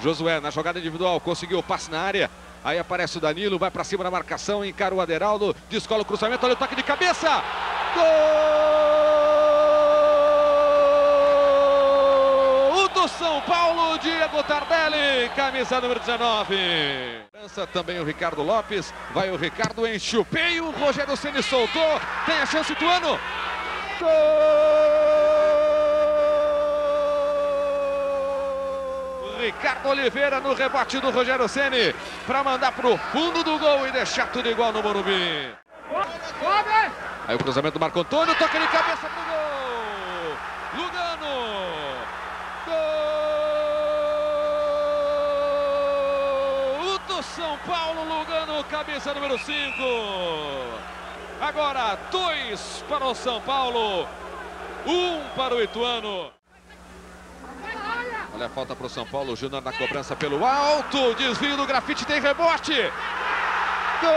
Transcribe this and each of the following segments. Josué na jogada individual, conseguiu o passe na área. Aí aparece o Danilo, vai pra cima da marcação, encara o Aderaldo, descola o cruzamento, olha o toque de cabeça! Gol do São Paulo, Diego Tardelli, camisa número 19. Lança também o Ricardo Lopes, vai o Ricardo, enche o peio, Rogério Ceni soltou, tem a chance Ituano. Gol! Ricardo Oliveira no rebate do Rogério Ceni para mandar pro fundo do gol e deixar tudo igual no Morumbi. Aí o cruzamento do Marco Antônio, toca de cabeça pro gol! Lugano! Gol! Do São Paulo, Lugano, camisa número 5. Agora 2 para o São Paulo, 1 para o Ituano. Olha a falta para o São Paulo, o Júnior na cobrança pelo alto, desvio do Grafite, tem rebote. Gol!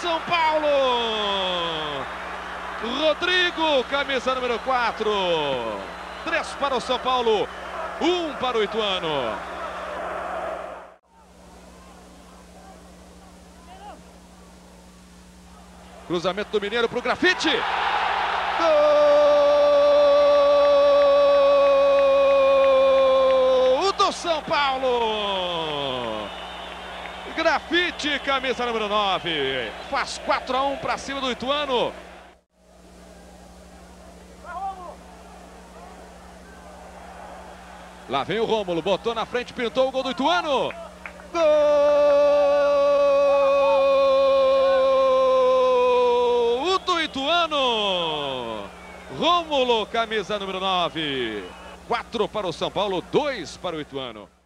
São Paulo, Rodrigo, camisa número 4, 3 para o São Paulo, 1 para o Ituano. Cruzamento do Mineiro para o Grafite. Gol do São Paulo! Grafite, camisa número 9, faz 4-1 para cima do Ituano. Lá vem o Rômulo, botou na frente, pintou o gol do Ituano. Gol do Ituano, Rômulo, camisa número 9, 4 para o São Paulo, 2 para o Ituano.